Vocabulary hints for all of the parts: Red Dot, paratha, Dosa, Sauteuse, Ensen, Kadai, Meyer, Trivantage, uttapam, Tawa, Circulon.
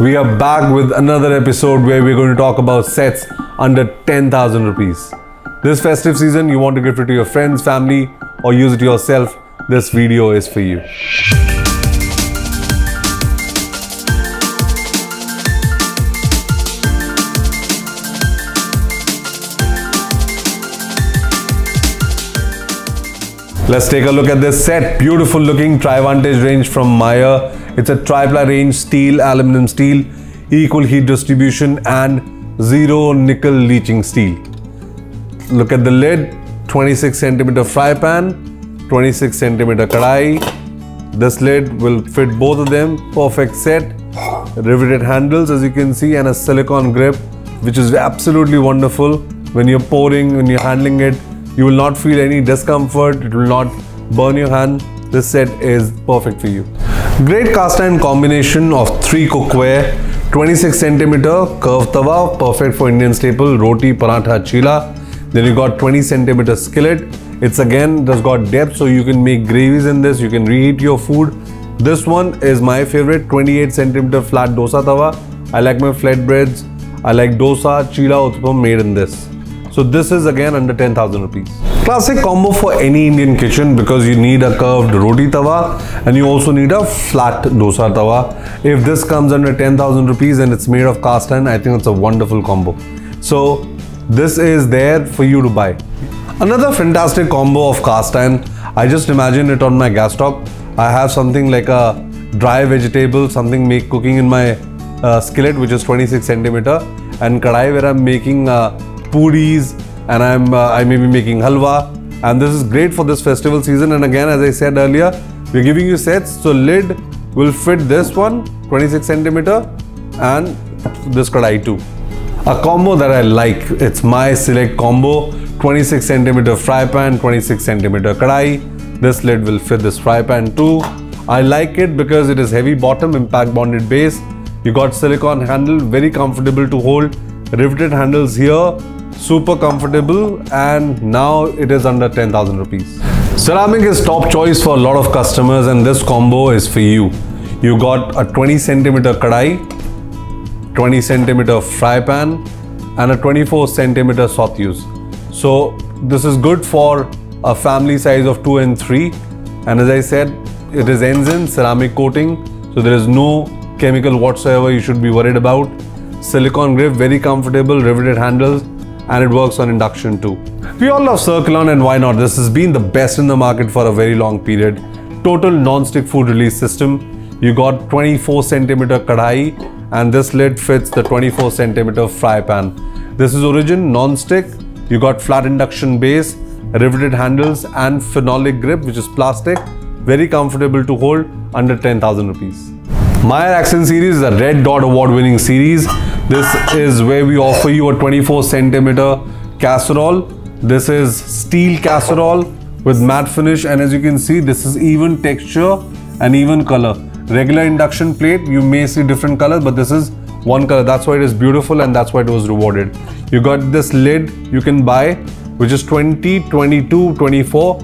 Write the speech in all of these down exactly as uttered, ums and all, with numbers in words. We are back with another episode where we're going to talk about sets under ten thousand rupees. This festive season, you want to gift it to your friends, family, or use it yourself, this video is for you. Let's take a look at this set. Beautiful looking Trivantage range from Meyer. It's a tri-ply range, steel, aluminum steel, equal heat distribution and zero nickel leaching steel. Look at the lid, twenty-six centimeter fry pan, twenty-six centimeter kadai. This lid will fit both of them, perfect set. Riveted handles as you can see and a silicone grip which is absolutely wonderful. When you're pouring, when you're handling it, you will not feel any discomfort, it will not burn your hand. This set is perfect for you. Great cast iron combination of three cookware, twenty-six centimeter curved tawa, perfect for Indian staple, roti, paratha, chila. Then you got twenty centimeter skillet. It's again just got depth so you can make gravies in this, you can reheat your food. This one is my favorite, twenty-eight centimeter flat dosa tawa. I like my flatbreads, I like dosa, chila, uttapam made in this. So this is again under ten thousand rupees. Classic combo for any Indian kitchen because you need a curved roti tawa and you also need a flat dosa tawa. If this comes under ten thousand rupees and it's made of cast iron, I think it's a wonderful combo. So this is there for you to buy. Another fantastic combo of cast iron. I just imagine it on my gas top. I have something like a dry vegetable, something make cooking in my uh, skillet which is twenty-six centimeter and kadai where I'm making uh, puris and I'm uh, I may be making halwa, and this is great for this festival season. And again, as I said earlier, we're giving you sets, so lid will fit this one twenty-six centimeter and this kadai too. A combo that I like, it's my select combo, twenty-six centimeter fry pan, twenty-six centimeter kadai. This lid will fit this fry pan too. I like it because it is heavy bottom, impact bonded base. You got silicone handle, very comfortable to hold, riveted handles here. Super comfortable, and now it is under ten thousand rupees. Ceramic is top choice for a lot of customers and this combo is for you. You got a twenty centimeter kadai, twenty centimeter fry pan and a twenty-four centimeter sauteuse. So this is good for a family size of two and three, and as I said, it is Ensen ceramic coating, so there is no chemical whatsoever you should be worried about. Silicone grip, very comfortable, riveted handles, and it works on induction too. We all love Circulon and why not? This has been the best in the market for a very long period. Total non-stick food release system. You got twenty-four centimeter kadai and this lid fits the twenty-four centimeter fry pan. This is origin non-stick. You got flat induction base, riveted handles and phenolic grip which is plastic. Very comfortable to hold under ten thousand rupees. Meyer Accent series is a Red Dot award winning series. This is where we offer you a twenty-four centimeter casserole. This is steel casserole with matte finish, and as you can see, this is even texture and even color. Regular induction plate, you may see different colors, but this is one color. That's why it is beautiful and that's why it was rewarded. You got this lid you can buy, which is twenty, twenty-two, twenty-four.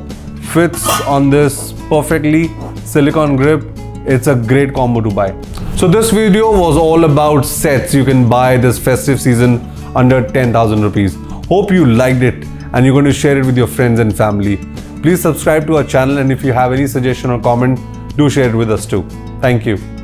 Fits on this perfectly. Silicone grip. It's a great combo to buy. So this video was all about sets you can buy this festive season under ten thousand rupees. Hope you liked it and you're going to share it with your friends and family. Please subscribe to our channel, and if you have any suggestion or comment, do share it with us too. Thank you.